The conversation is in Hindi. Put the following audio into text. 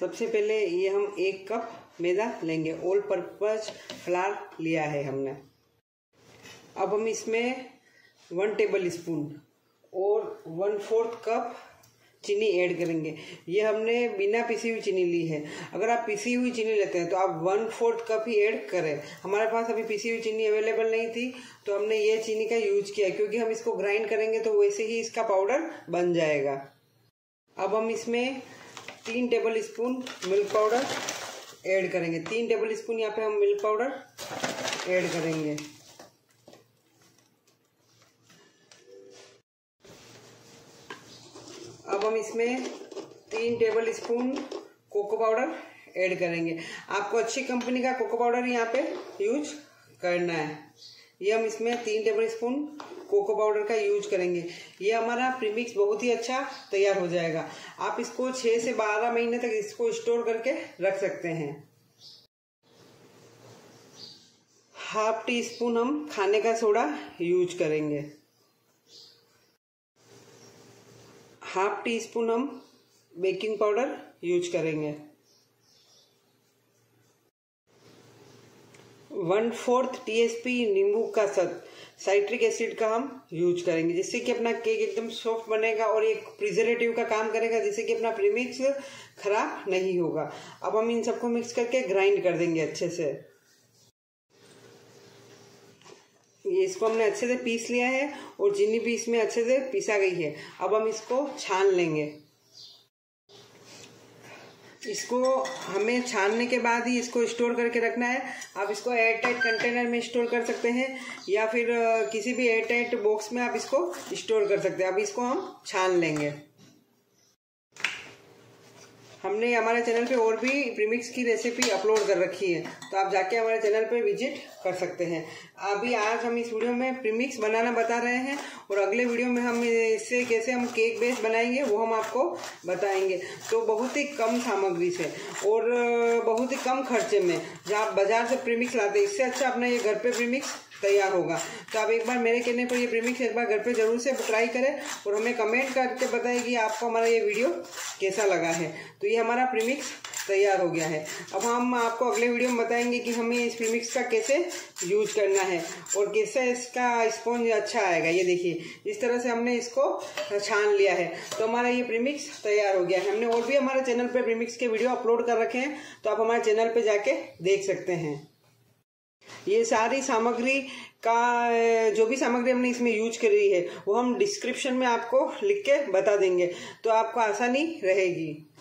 सबसे पहले ये हम एक कप मैदा लेंगे, ऑल पर्पज फ्लावर लिया है हमने। अब हम इसमें 1 टेबल स्पून और 1/4 कप चीनी ऐड करेंगे। ये हमने बिना पिसी हुई चीनी ली है। अगर आप पिसी हुई चीनी लेते हैं तो आप 1/4 कप ही ऐड करें। हमारे पास अभी पिसी हुई चीनी अवेलेबल नहीं थी तो हमने ये चीनी का यूज किया, क्योंकि हम इसको ग्राइंड करेंगे तो वैसे ही इसका पाउडर बन जाएगा। अब हम इसमें 3 tablespoon milk powder add करेंगे। 3 टेबल स्पून यहाँ पे हम मिल्क पाउडर ऐड करेंगे। अब हम इसमें 3 tablespoon cocoa powder add करेंगे। आपको अच्छी कंपनी का कोको पाउडर यहाँ पे यूज करना है। ये हम इसमें 3 टेबल स्पून कोको पाउडर का यूज करेंगे। ये हमारा प्रीमिक्स बहुत ही अच्छा तैयार हो जाएगा। आप इसको 6 से 12 महीने तक इसको स्टोर करके रख सकते हैं। 1/2 टी स्पून हम खाने का सोडा यूज करेंगे। 1/2 टी स्पून हम बेकिंग पाउडर यूज करेंगे। 1/4 TSP नींबू का सत साइट्रिक एसिड का हम यूज करेंगे, जिससे कि अपना केक एकदम सॉफ्ट बनेगा और एक प्रिजर्वेटिव का काम करेगा, जिससे कि अपना प्रीमिक्स खराब नहीं होगा। अब हम इन सबको मिक्स करके ग्राइंड कर देंगे अच्छे से। ये इसको हमने अच्छे से पीस लिया है और चीनी भी इसमें अच्छे से पीसा गई है। अब हम इसको छान लेंगे। इसको हमें छानने के बाद ही इसको स्टोर करके रखना है। आप इसको एयरटाइट कंटेनर में स्टोर कर सकते हैं या फिर किसी भी एयरटाइट बॉक्स में आप इसको स्टोर कर सकते हैं। अब इसको हम छान लेंगे। हमने हमारे चैनल पे और भी प्रीमिक्स की रेसिपी अपलोड कर रखी है, तो आप जाके हमारे चैनल पे विजिट कर सकते हैं। अभी आज हम इस वीडियो में प्रीमिक्स बनाना बता रहे हैं और अगले वीडियो में हम इससे कैसे हम केक बेस बनाएंगे वो हम आपको बताएंगे। तो बहुत ही कम सामग्री से और बहुत ही कम खर्चे में, जहाँ आप बाजार से प्रीमिक्स लाते हैं, इससे अच्छा अपना ये घर पर प्रीमिक्स तैयार होगा। तो आप एक बार मेरे कहने पर ये प्रीमिक्स एक बार घर पे जरूर से ट्राई करें और हमें कमेंट करके बताएं कि आपको हमारा ये वीडियो कैसा लगा है। तो ये हमारा प्रीमिक्स तैयार हो गया है। अब हम आपको अगले वीडियो में बताएंगे कि हमें इस प्रीमिक्स का कैसे यूज करना है और कैसे इसका स्पॉन्ज अच्छा आएगा। ये देखिए, इस तरह से हमने इसको छान लिया है तो हमारा ये प्रीमिक्स तैयार हो गया है। हमने और भी हमारे चैनल पर प्रीमिक्स के वीडियो अपलोड कर रखे हैं, तो आप हमारे चैनल पर जाके देख सकते हैं। ये सारी सामग्री का जो भी सामग्री हमने इसमें यूज करी है वो हम डिस्क्रिप्शन में आपको लिख के बता देंगे, तो आपको आसानी रहेगी।